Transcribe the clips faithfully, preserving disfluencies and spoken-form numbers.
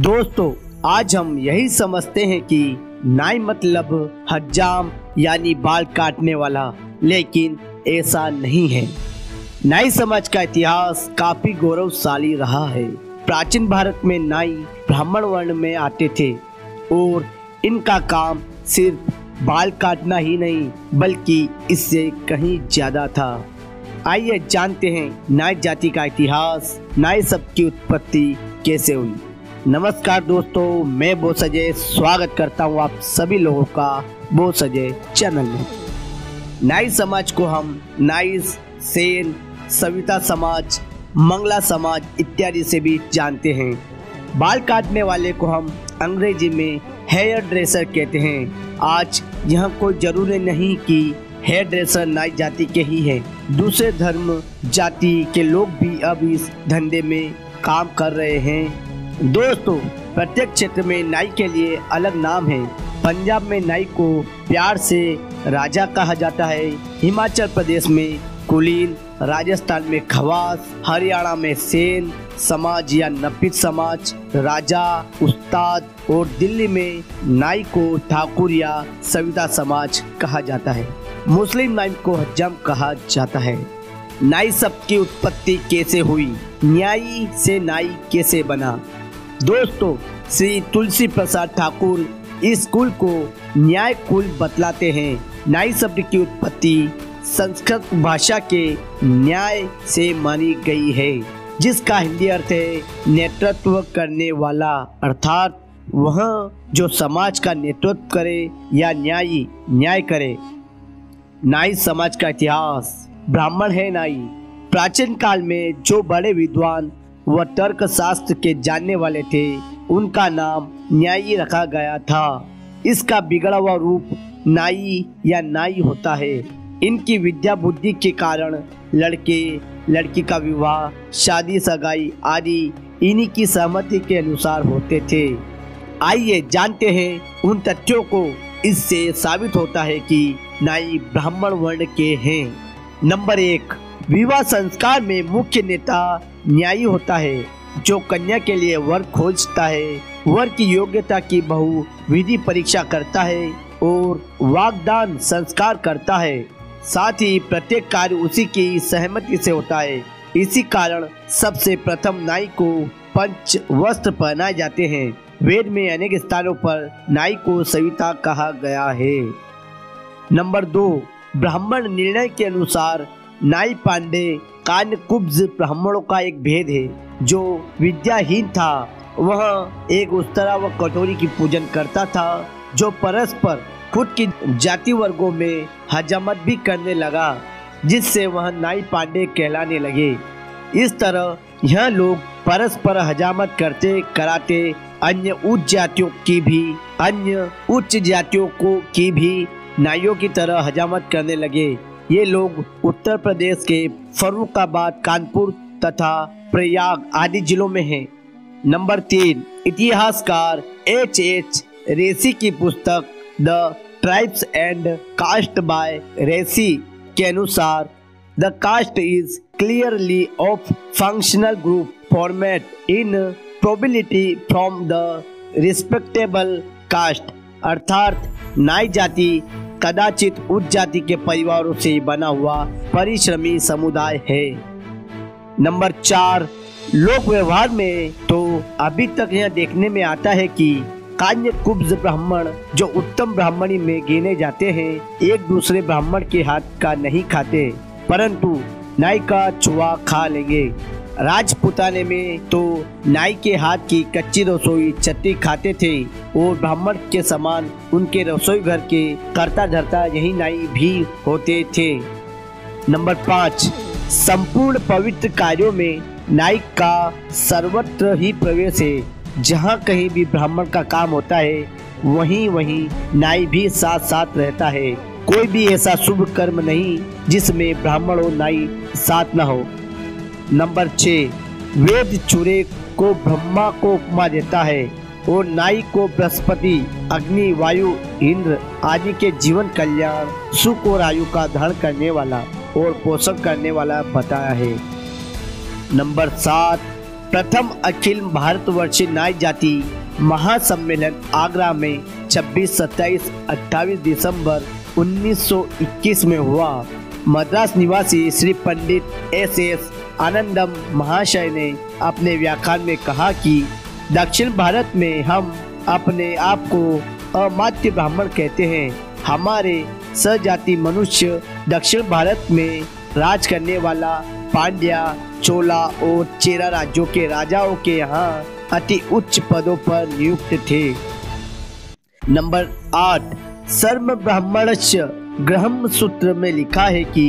दोस्तों आज हम यही समझते हैं कि नाई मतलब हज्जाम यानी बाल काटने वाला, लेकिन ऐसा नहीं है। नाई समाज का इतिहास काफी गौरवशाली रहा है। प्राचीन भारत में नाई ब्राह्मण वर्ण में आते थे और इनका काम सिर्फ बाल काटना ही नहीं बल्कि इससे कहीं ज्यादा था। आइए जानते हैं नाई जाति का इतिहास, नाई शब्द की उत्पत्ति कैसे हुई। नमस्कार दोस्तों, मैं बोस अजय स्वागत करता हूं आप सभी लोगों का बोस अजय चैनल में। नाई समाज को हम नाइस, सेन, सविता समाज, मंगला समाज इत्यादि से भी जानते हैं। बाल काटने वाले को हम अंग्रेजी में हेयर ड्रेसर कहते हैं। आज यह कोई जरूरी नहीं कि हेयर ड्रेसर नाई जाति के ही है, दूसरे धर्म जाति के लोग भी अब इस धंधे में काम कर रहे हैं। दोस्तों प्रत्येक क्षेत्र में नाई के लिए अलग नाम है। पंजाब में नाई को प्यार से राजा कहा जाता है, हिमाचल प्रदेश में कुलीन, राजस्थान में खवास, हरियाणा में सेन समाज या नपीत समाज, राजा, उस्ताद और दिल्ली में नाई को ठाकुर या सविता समाज कहा जाता है। मुस्लिम नाई को हज्जाम कहा जाता है। नाई शब्द की उत्पत्ति कैसे हुई, न्यायी से नाई कैसे बना। दोस्तों श्री तुलसी प्रसाद ठाकुर इस कुल को न्याय कुल बतलाते हैं। नाई शब्द की उत्पत्ति संस्कृत भाषा के न्याय से मानी गई है, जिसका हिंदी अर्थ है नेतृत्व करने वाला, अर्थात वह जो समाज का नेतृत्व करे या न्यायी न्याय करे। नाई समाज का इतिहास, ब्राह्मण है नाई। प्राचीन काल में जो बड़े विद्वान व तर्कशास्त्र के जानने वाले थे उनका नाम न्यायी रखा गया था। इसका बिगड़ा हुआ रूप नाई या नाई होता है। इनकी विद्या बुद्धि के कारण लड़के लड़की का विवाह, शादी, सगाई आदि इन्हीं की सहमति के अनुसार होते थे। आइए जानते हैं उन तथ्यों को, इससे साबित होता है कि नाई ब्राह्मण वर्ण के हैं। नंबर एक, विवाह संस्कार में मुख्य नेता न्यायी होता है, जो कन्या के लिए वर खोजता है, वर की योग्यता की बहु विधि परीक्षा करता है और वाग्दान संस्कार करता है। साथ ही प्रत्येक कार्य उसी की सहमति से होता है। इसी कारण सबसे प्रथम नाई को पंच वस्त्र पहनाए जाते हैं। वेद में अनेक स्थानों पर नाई को सविता कहा गया है। नंबर दो, ब्राह्मण निर्णय के अनुसार नाई पांडे कानकुब्ज ब्राह्मणों का एक भेद है, जो विद्याहीन था। वह एक उस्तरा व कटोरी की पूजन करता था, जो परस्पर खुद की जाति वर्गों में हजामत भी करने लगा, जिससे वह नाई पांडे कहलाने लगे। इस तरह यह लोग परस्पर हजामत करते कराते अन्य उच्च जातियों की भी अन्य उच्च जातियों को की भी नाइयों की तरह हजामत करने लगे। ये लोग उत्तर प्रदेश के फर्रुखाबाद, कानपुर तथा प्रयाग आदि जिलों में हैं। नंबर तीन, इतिहासकार एच एच रेसी की पुस्तक the tribes and caste by Risley के अनुसार the caste is clearly of functional group format in probability from the respectable caste, अर्थात नाई जाति कदाचित उच्च जाति के परिवारों से बना हुआ परिश्रमी समुदाय है। नंबर चार, लोक व्यवहार में तो अभी तक यह देखने में आता है कि कान्यकुब्ज ब्राह्मण, जो उत्तम ब्राह्मणी में गिने जाते हैं, एक दूसरे ब्राह्मण के हाथ का नहीं खाते, परंतु नाई का चुआ खा लेंगे। राजपुताने में तो नाई के हाथ की कच्ची रसोई चट्टी खाते थे और ब्राह्मण के समान उनके रसोई घर के कर्ता धर्ता यही नाई भी होते थे। नंबर पाँच, संपूर्ण पवित्र कार्यों में नाई का सर्वत्र ही प्रवेश है। जहाँ कहीं भी ब्राह्मण का काम होता है वहीं वहीं नाई भी साथ साथ रहता है। कोई भी ऐसा शुभ कर्म नहीं जिसमें ब्राह्मण और नाई साथ ना हो। नंबर छः, वेद चूड़े को ब्रह्मा को उपमा देता है और नाई को बृहस्पति, अग्नि, वायु, इंद्र आदि के जीवन कल्याण, सुख और आयु का धारण करने वाला और पोषण करने वाला बताया है। नंबर सात, प्रथम अखिल भारतवर्षीय नाई जाति महासम्मेलन आगरा में छब्बीस, सत्ताईस, अट्ठाईस दिसंबर उन्नीस सौ इक्कीस में हुआ। मद्रास निवासी श्री पंडित एस एस आनंदम महाशय ने अपने व्याख्यान में कहा कि दक्षिण भारत में हम अपने आप को अमात्य ब्राह्मण कहते हैं। हमारे सजाति मनुष्य दक्षिण भारत में राज करने वाला पांड्या, चोला और चेरा राज्यों के राजाओं के यहाँ अति उच्च पदों पर नियुक्त थे। नंबर आठ, सर्व ब्राह्मणस्य ग्रहम सूत्र में लिखा है कि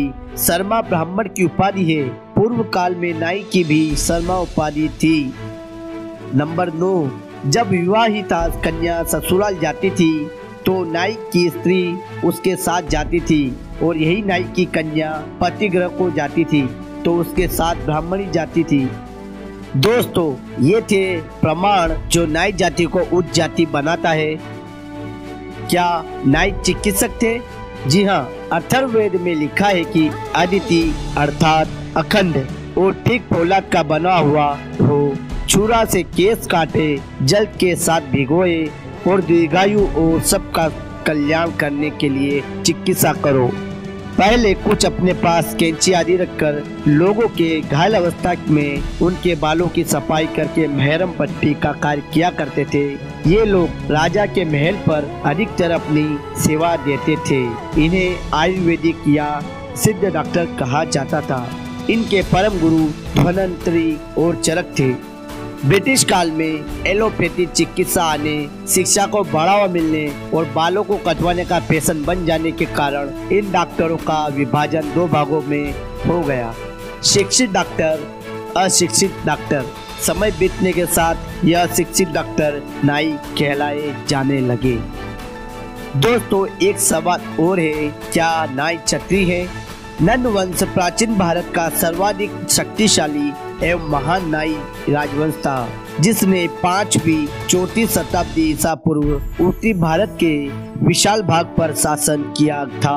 शर्मा ब्राह्मण की उपाधि है। पूर्व काल में नाई की भी शर्मा उपाधि थी। नंबर नौ, जब विवाहिता कन्या ससुराल जाती थी तो नाई की स्त्री उसके साथ जाती थी और यही नाई की कन्या पतिगृह को जाती थी तो उसके साथ ब्राह्मणी जाती थी। दोस्तों, ये थे प्रमाण जो नाई जाति को उच्च जाति बनाता है। क्या नाई चिकित्सक थे? जी हाँ, अथर्ववेद में लिखा है कि अदिति अर्थात अखंड और ठीक फौलाद का बना हुआ हो, छुरा से केस काटे, जल के साथ भिगोए और दीर्घायु और सबका कल्याण करने के लिए चिकित्सा करो। पहले कुछ अपने पास कैंची आदि रखकर लोगों के घायल अवस्था में उनके बालों की सफाई करके महरम पट्टी का कार्य किया करते थे। ये लोग राजा के महल पर अधिकतर अपनी सेवा देते थे। इन्हें आयुर्वेदिक या सिद्ध डॉक्टर कहा जाता था। इनके परम गुरु धन्वंतरी और चरक थे। ब्रिटिश काल में एलोपैथी चिकित्सा आने, शिक्षा को बढ़ावा मिलने और बालों को कटवाने का फैशन बन जाने के कारण इन डॉक्टरों का विभाजन दो भागों में हो गया, शिक्षित डॉक्टर, अशिक्षित डॉक्टर। समय बीतने के साथ यह शिक्षित डॉक्टर नाई कहलाए जाने लगे। दोस्तों, एक सवाल और है, क्या नाई क्षत्रिय है? नंद वंश प्राचीन भारत का सर्वाधिक शक्तिशाली एवं महान नाई राजवंश था, जिसने पांचवी चौथी शताब्दी ईसा पूर्व उत्तरी भारत के विशाल भाग पर शासन किया था।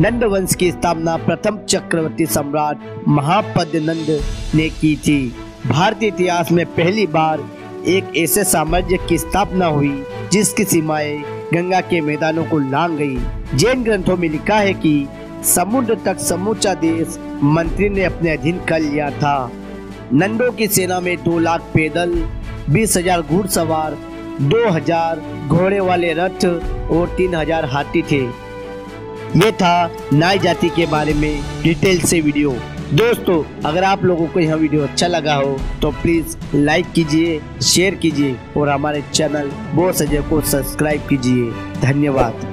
नंद वंश की स्थापना प्रथम चक्रवर्ती सम्राट महापद्मनंद ने की थी। भारतीय इतिहास में पहली बार एक ऐसे साम्राज्य की स्थापना हुई जिसकी सीमाएं गंगा के मैदानों को लांग गई। जैन ग्रंथों में लिखा है कि समुद्र तक समूचा देश मंत्री ने अपने अधीन कर लिया था। नंदों की सेना में दो लाख पैदल, बीस हजार घुड़सवार, दो हजार घोड़े वाले रथ और तीन हजार हाथी थे। ये था नाई जाति के बारे में डिटेल से वीडियो। दोस्तों, अगर आप लोगों को यह वीडियो अच्छा लगा हो तो प्लीज लाइक कीजिए, शेयर कीजिए और हमारे चैनल बोस अजय को सब्सक्राइब कीजिए। धन्यवाद।